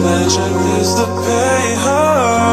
pleasure is the pay her.